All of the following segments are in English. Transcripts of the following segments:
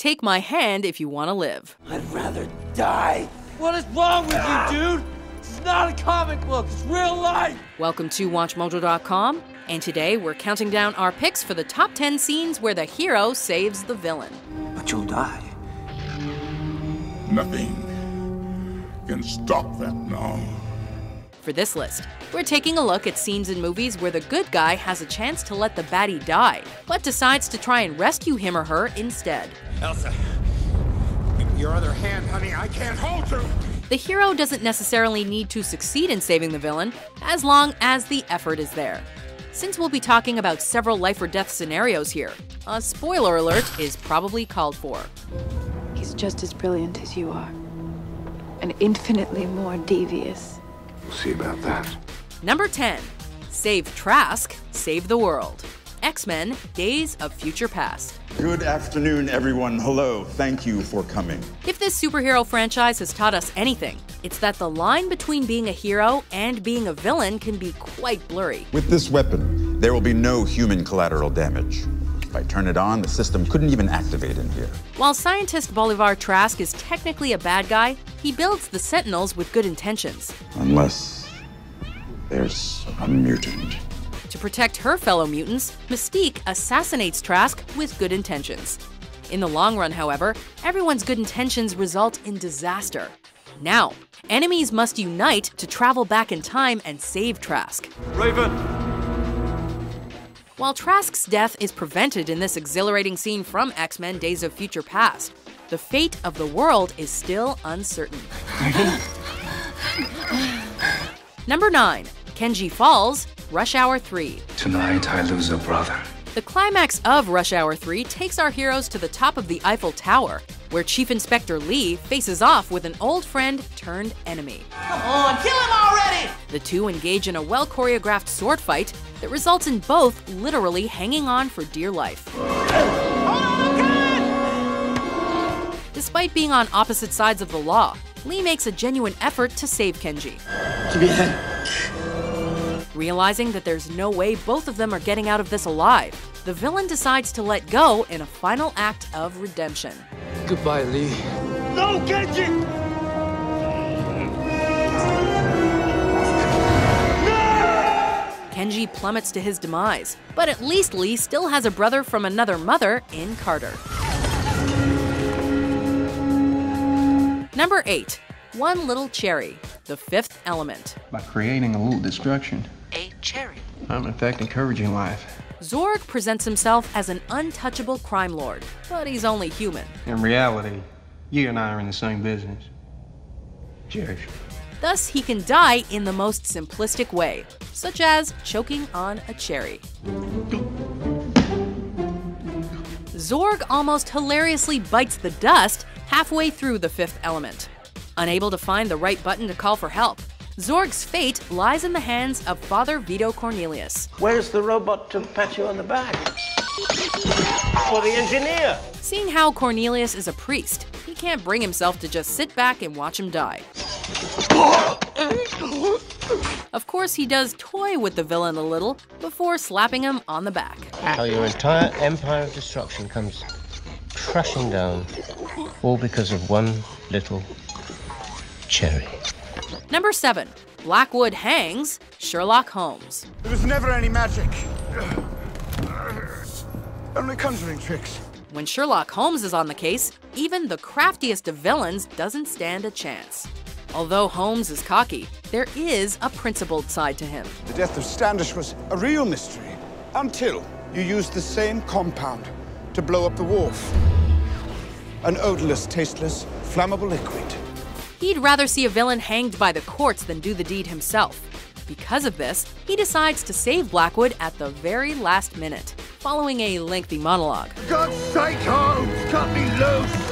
Take my hand if you want to live. I'd rather die. What is wrong with you, dude? It's not a comic book, it's real life. Welcome to WatchMojo.com, and today we're counting down our picks for the top 10 scenes where the hero saves the villain. But you'll die. Nothing can stop that now. For this list, we're taking a look at scenes in movies where the good guy has a chance to let the baddie die, but decides to try and rescue him or her instead. Elsa, your other hand, honey, I can't hold you! The hero doesn't necessarily need to succeed in saving the villain, as long as the effort is there. Since we'll be talking about several life or death scenarios here, a spoiler alert is probably called for. He's just as brilliant as you are, and infinitely more devious. We'll see about that. Number 10. Save Trask, save the world. X-Men: Days of Future Past. Good afternoon, everyone. Hello. Thank you for coming. If this superhero franchise has taught us anything, it's that the line between being a hero and being a villain can be quite blurry. With this weapon, there will be no human collateral damage. If I turn it on, the system couldn't even activate in here. While scientist Bolivar Trask is technically a bad guy, he builds the Sentinels with good intentions. Unless there's a mutant. To protect her fellow mutants, Mystique assassinates Trask with good intentions. In the long run, however, everyone's good intentions result in disaster. Now, enemies must unite to travel back in time and save Trask. Raven! While Trask's death is prevented in this exhilarating scene from X-Men: Days of Future Past, the fate of the world is still uncertain. Number 9. Kenji falls, Rush Hour 3. Tonight I lose a brother. The climax of Rush Hour 3 takes our heroes to the top of the Eiffel Tower, where Chief Inspector Lee faces off with an old friend turned enemy. Come on, kill him already! The two engage in a well-choreographed sword fight that results in both literally hanging on for dear life. Despite being on opposite sides of the law, Lee makes a genuine effort to save Kenji. Give me a hand. Realizing that there's no way both of them are getting out of this alive, the villain decides to let go in a final act of redemption. Goodbye, Lee. No, Kenji! No! Kenji plummets to his demise, but at least Lee still has a brother from another mother in Carter. Number 8. One Little Cherry, The Fifth Element. By creating a little destruction, a cherry, I'm in fact encouraging life. Zorg presents himself as an untouchable crime lord, but he's only human. In reality, you and I are in the same business. Cheers. Thus, he can die in the most simplistic way, such as choking on a cherry. Zorg almost hilariously bites the dust halfway through The Fifth Element. Unable to find the right button to call for help, Zorg's fate lies in the hands of Father Vito Cornelius. Where's the robot to pat you on the back? For the engineer! Seeing how Cornelius is a priest, he can't bring himself to just sit back and watch him die. Of course, he does toy with the villain a little before slapping him on the back. How your entire empire of destruction comes crashing down, all because of one little cherry. Number 7. Blackwood hangs, Sherlock Holmes. There was never any magic. Only conjuring tricks. When Sherlock Holmes is on the case, even the craftiest of villains doesn't stand a chance. Although Holmes is cocky, there is a principled side to him. The death of Standish was a real mystery until you used the same compound to blow up the wharf. An odorless, tasteless, flammable liquid. He'd rather see a villain hanged by the courts than do the deed himself. Because of this, he decides to save Blackwood at the very last minute, following a lengthy monologue. For God's sake, Holmes, cut me loose!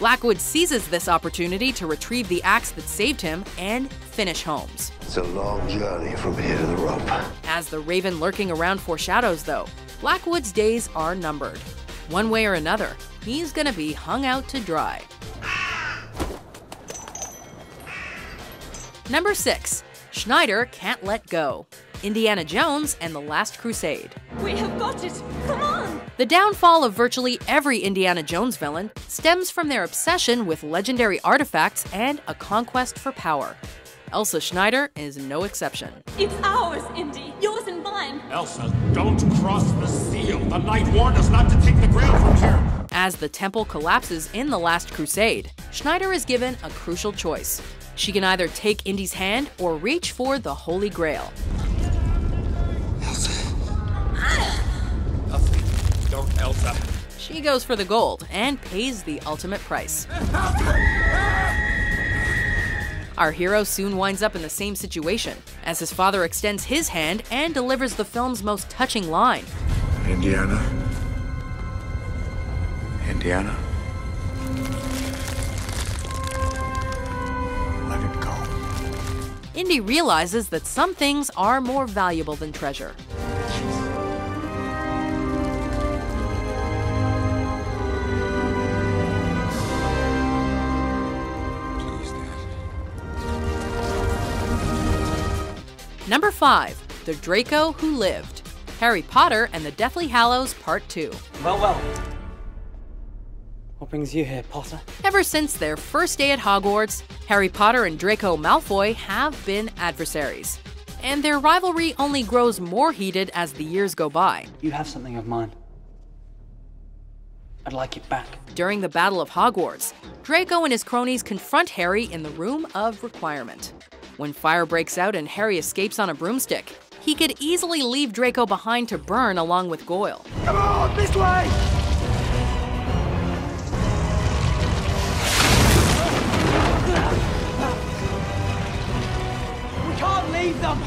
Blackwood seizes this opportunity to retrieve the axe that saved him and finish Holmes. It's a long journey from here to the rope. As the raven lurking around foreshadows, though, Blackwood's days are numbered. One way or another, he's gonna be hung out to dry. Number 6. Schneider can't let go. Indiana Jones and the Last Crusade. We have got it! Come on! The downfall of virtually every Indiana Jones villain stems from their obsession with legendary artifacts and a conquest for power. Elsa Schneider is no exception. It's ours, Indy! Yours and mine! Elsa, don't cross the seal! The Knight warned us not to take the ground from here! As the temple collapses in The Last Crusade, Schneider is given a crucial choice. She can either take Indy's hand or reach for the Holy Grail. Elsa. Nothing. Don't, Elsa. She goes for the gold and pays the ultimate price. Our hero soon winds up in the same situation, as his father extends his hand and delivers the film's most touching line. Indiana. Indiana. Let it go. Indy realizes that some things are more valuable than treasure. Number 5. The Draco Who Lived. Harry Potter and the Deathly Hallows Part 2. Well, well. What brings you here, Potter? Ever since their first day at Hogwarts, Harry Potter and Draco Malfoy have been adversaries. And their rivalry only grows more heated as the years go by. You have something of mine. I'd like it back. During the Battle of Hogwarts, Draco and his cronies confront Harry in the Room of Requirement. When fire breaks out and Harry escapes on a broomstick, he could easily leave Draco behind to burn along with Goyle. Come on, this way! We can't leave them!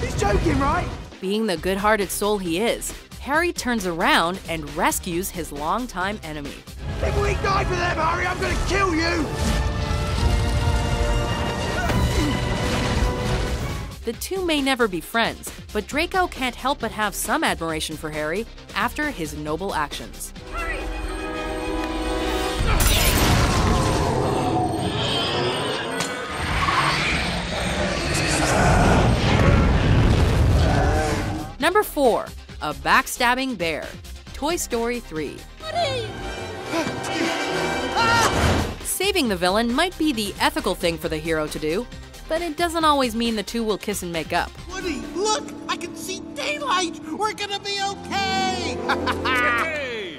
He's joking, right? Being the good-hearted soul he is, Harry turns around and rescues his longtime enemy. If we die for them, Harry, I'm gonna kill you! The two may never be friends, but Draco can't help but have some admiration for Harry after his noble actions. Harry! Number 4. A Backstabbing Bear. Toy Story 3. Saving the villain might be the ethical thing for the hero to do, but it doesn't always mean the two will kiss and make up. Woody, look! I can see daylight! We're gonna be okay! Hey!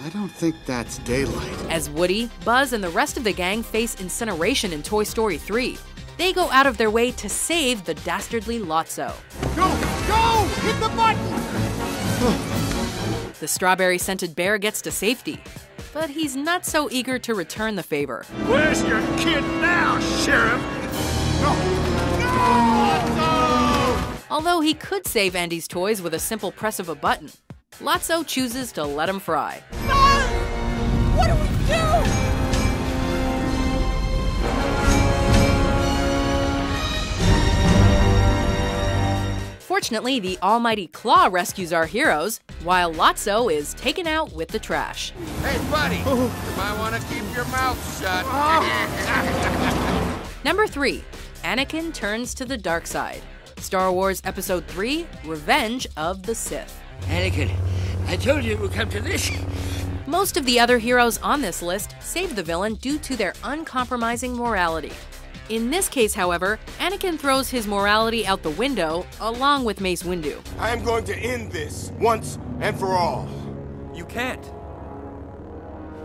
I don't think that's daylight. As Woody, Buzz, and the rest of the gang face incineration in Toy Story 3, they go out of their way to save the dastardly Lotso. Go! Go! Hit the button! The strawberry-scented bear gets to safety, but he's not so eager to return the favor. Where's your kid now, Sheriff? No. No! Lotso! Although he could save Andy's toys with a simple press of a button, Lotso chooses to let him fry. No! What do we do? Fortunately, the almighty Claw rescues our heroes, while Lotso is taken out with the trash. Hey, buddy, you might want to keep your mouth shut. Oh. Number 3. Anakin Turns to the Dark Side. Star Wars Episode 3 Revenge of the Sith. Anakin, I told you it would come to this. Most of the other heroes on this list save the villain due to their uncompromising morality. In this case, however, Anakin throws his morality out the window, along with Mace Windu. I am going to end this, once and for all. You can't.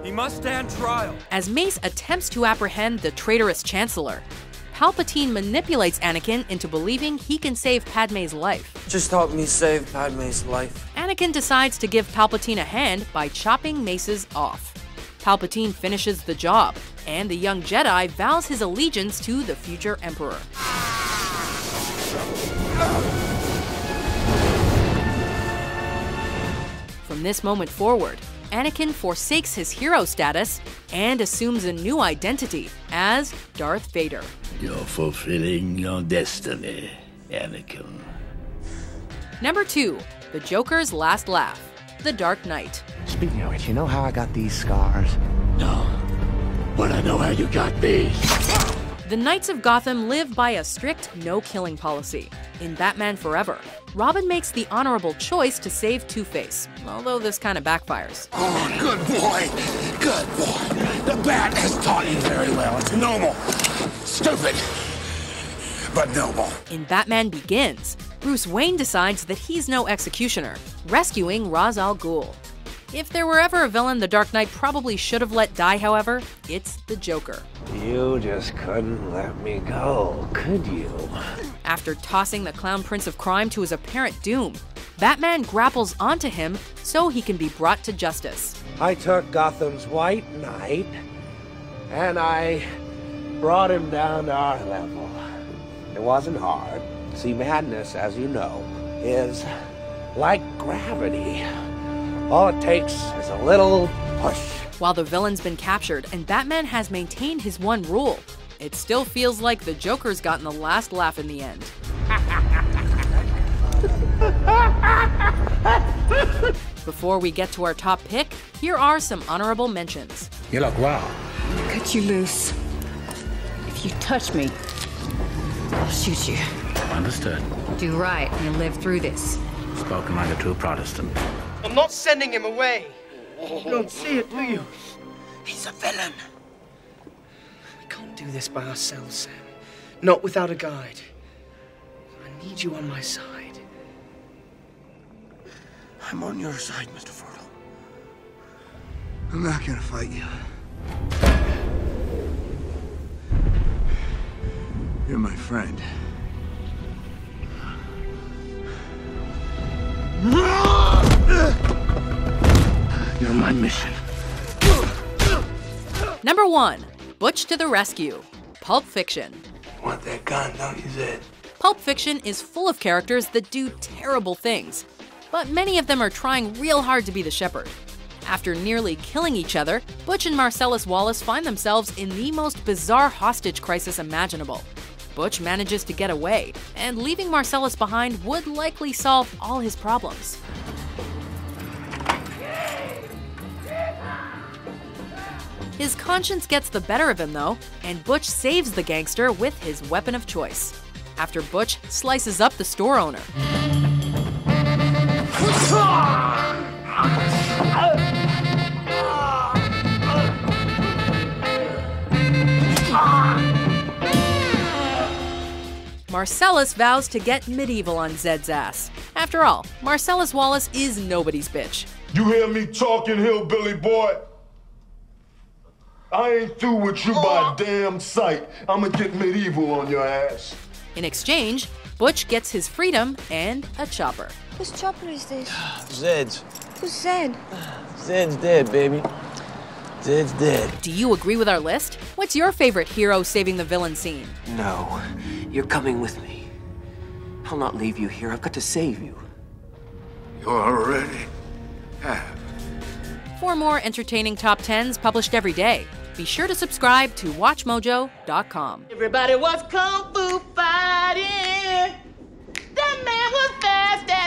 He must stand trial. As Mace attempts to apprehend the traitorous Chancellor, Palpatine manipulates Anakin into believing he can save Padmé's life. Just help me save Padmé's life. Anakin decides to give Palpatine a hand by chopping Mace's off. Palpatine finishes the job, and the young Jedi vows his allegiance to the future Emperor. From this moment forward, Anakin forsakes his hero status and assumes a new identity as Darth Vader. You're fulfilling your destiny, Anakin. Number 2. The Joker's Last Laugh. The Dark Knight. Speaking of which, you know how I got these scars? No. But I know how you got these. The Knights of Gotham live by a strict no-killing policy. In Batman Forever, Robin makes the honorable choice to save Two-Face, although this kind of backfires. Oh, good boy, good boy. The Bat has taught you very well. It's noble, stupid, but noble. In Batman Begins, Bruce Wayne decides that he's no executioner, rescuing Ra's al Ghul. If there were ever a villain the Dark Knight probably should have let die, however, it's the Joker. You just couldn't let me go, could you? After tossing the Clown Prince of Crime to his apparent doom, Batman grapples onto him so he can be brought to justice. I took Gotham's White Knight and I brought him down to our level. It wasn't hard. See, madness, as you know, is like gravity. All it takes is a little push. While the villain's been captured and Batman has maintained his one rule, it still feels like the Joker's gotten the last laugh in the end. Before we get to our top pick, here are some honorable mentions. You look well. Cut you loose. If you touch me, I'll shoot you. Understood. Do right and live through this. Spoken like a true Protestant. I'm not sending him away. You don't see it, do you? He's a villain. We can't do this by ourselves, Sam. Not without a guide. I need you on my side. I'm on your side, Mr. Frodo. I'm not gonna fight you. You're my friend. You're my mission. Number 1, Butch to the rescue, Pulp Fiction. Want that gun, don't use it. Pulp Fiction is full of characters that do terrible things, but many of them are trying real hard to be the shepherd. After nearly killing each other, Butch and Marcellus Wallace find themselves in the most bizarre hostage crisis imaginable. Butch manages to get away, and leaving Marcellus behind would likely solve all his problems. His conscience gets the better of him though, and Butch saves the gangster with his weapon of choice. After Butch slices up the store owner, Marcellus vows to get medieval on Zed's ass. After all, Marcellus Wallace is nobody's bitch. You hear me talking, hillbilly boy? I ain't through with you by a damn sight. I'ma get medieval on your ass. In exchange, Butch gets his freedom and a chopper. Whose chopper is this? Zed's. Who's Zed? Zed's dead, baby. Zed's dead. Do you agree with our list? What's your favorite hero saving the villain scene? No. You're coming with me. I'll not leave you here. I've got to save you. You already have. For more entertaining top 10s published every day, be sure to subscribe to WatchMojo.com. Everybody was kung fu fighting. That man was fast as